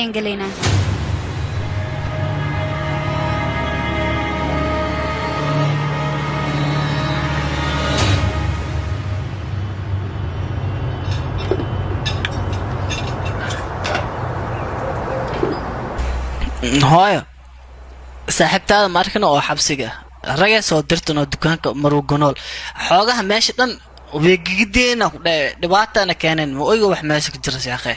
انجلينا هاي ساحبتها ماركن او حبسيجا رجع صدرتنا دكانك مروجنول حاجة ماشي تن وبيجدينا دبعتنا كانن وأيوه حماسك جرس يا أخي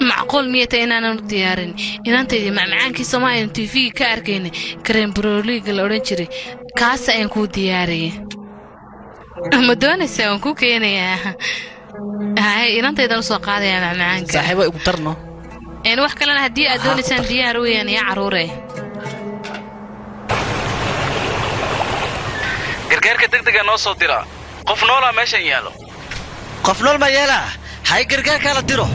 معقول مية إن أنا الديارين إن أنت دي مع معان كي سماي إن تي في كاركين كريم برولي قلورنشري كاسة إنكو دياري مدونة سانكو كينيا هاي إن أنت ده وصل قاعدة مع معان صاحبة أبطرنا إن وح كلنا هدي أدوني سان دياروي يعني عروري غيرك دقدقه نو soo dira qof noola meeshan yaalo qof nool ma yeela hay gargaar kala diro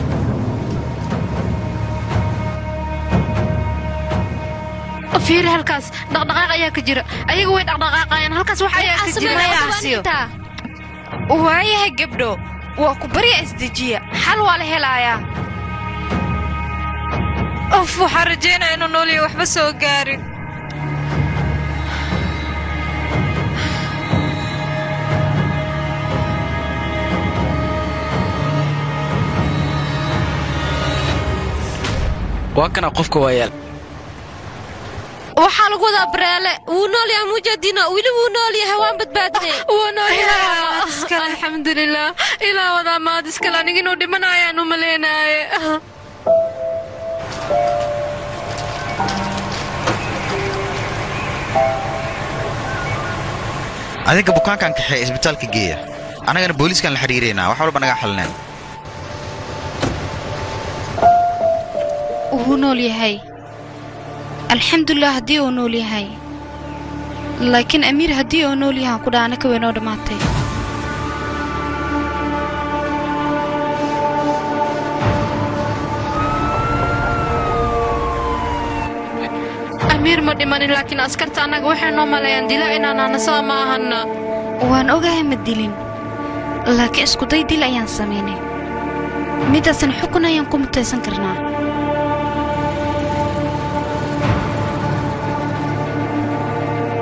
fiir halkaas dhaqdhaqaaq ayaa ka jira ayagu way dhaqdhaqaaqayaan halkaas waxa ayaa ka jira yaasiyo waayaha gabdho waa ku bari isdejiya hal waa la helayaa of waxa rajeynaa inuu noolii waxba soo gaarin وكان أقفك ويال وحالك وذا برالة ونال يا مجدنا ولي ونال يا هوان بتبادني ونال يا أسكال الحمد لله إلى وذا ما أسكال نيجي نودي منايا نملينا هذيك بكون كان كحي إسبتال كجية أنا كان بوليس كان الحريرينا وحاول بنا حلنا ونولي هاي الحمد لله هدي ونولي هاي لكن أمير هدي ونولي ها كده أنا كوي نود ماتي أمير ما دماني لكن أسكرت أنا جوحي نوم عليان دلا إن أنا نسوا معهنا وأنا أوجه مدلين لكن أسكت أي دلا ينسميني متى سنحكنا ينقوم تسنكرنا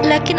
لكن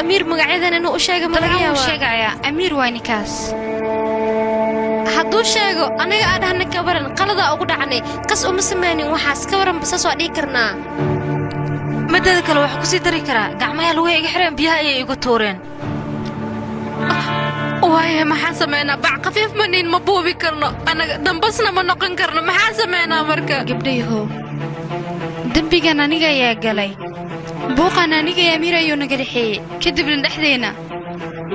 أمير مقعدنا إنه أشجع مقعدنا أشجع يا أمير وينكاس حدو شجع أنا قاعد هنا كبرن قلدا أقول عني قص أم سماني وحاس كبرن بس أسوأ ذكرنا متى ذكر وحكسي ذكرى قعمة لوهي يحرم بها يقطورين وهي ما حاسمنا بع خفيف منين مبوه بكرنا أنا دنبسنا من نقن كرنا ما حاسمنا مركا قبليه هو دنبي جنا نيجا يا جلي بوقنا نيجي أميرة يونجريحي كده بندحدينا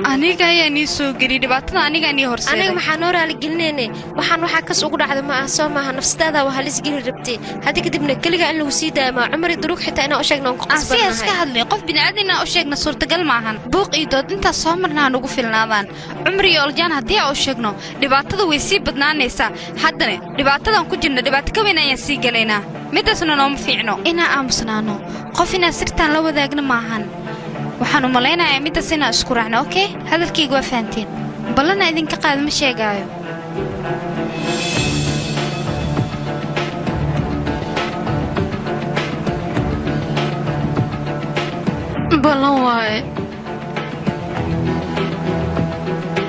أنا جاية نيسو جريدة بعتنا أنا جاية نهرس أنا محنور على الجنينة وحنو حكس أقول على ما أسوى مع نفس هذا وهلس جيل ربتي هذي كده بنكل جا إنه وسيدة مع عمر الدروك حتى أنا أشجنا نقص بناها أسيس كهذني قف بنعدنا أشجنا صورة جل معهن بوق إيداد أنت صامرنا نوقف النادان عمري أرجان هدي أشجنا لبعتنا ويسي بدنا نسا حدنا لبعتنا نكجنا لبعتك وين يسي جلنا متى سننام فيعنو إنا أمسنانو قفنا سرتان لو ذاقنا معهن وحنو ملينا عميد السنة أشكر عنا أوكي هذا الكيك وفانتين بلنا إذن كقاعد مش يقاعد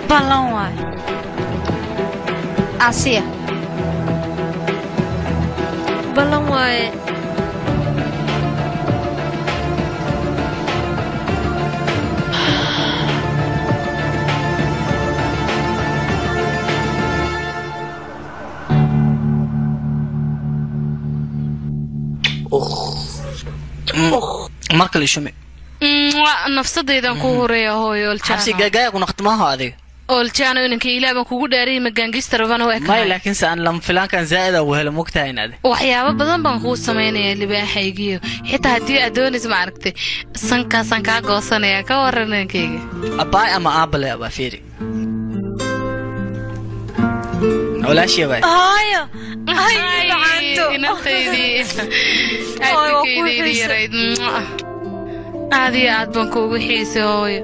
بلن واي آسيا بلن واي marka la isheemay nafsadaydan ku horeeyo hooyo oljaano xabsiga gaaga naqtmaha adiga oljaano inanka ilaaban kugu dhaariyay magangistar waan way ka laakiin saan lam filankan zaa'id ah wehel mugtaa inaad waxyaabo badan baan ku sameeyay libaaxaygiyo xitaa hadii adoonis ma aragtay sanka ka goosanaya ka waranankeyga abay ama aabale aba fiiri ولا شيء بعد. هايا هايا عنده. نفيدي. هذه عاد بنكو حيسوي.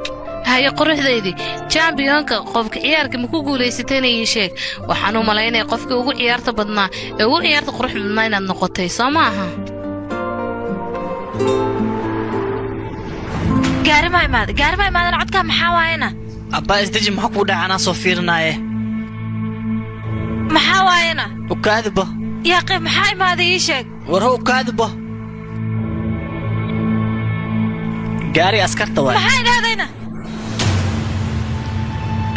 هاي قرّح ذي تشامبيونك قفك عيارك مكوجو ليستيني يشيك وحنو ملايين قفك وقول عيارت بدنا وقول عيارت قرّح بدنا النقطة سامعها قارب معي ماذا أنا عدك محاوينا أبا استجم حكودا عنا صفيرنا إيه محاوينا وكاذبة يا قيم حاي ماذا يشيك ورهو كاذبة قاري أسكرت واي محاين هذينا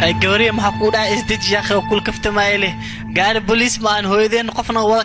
أي قوري محقودة إزدج يا أخي وكل كفت ما إليه قاري بوليس ما أنهو إذين قفنا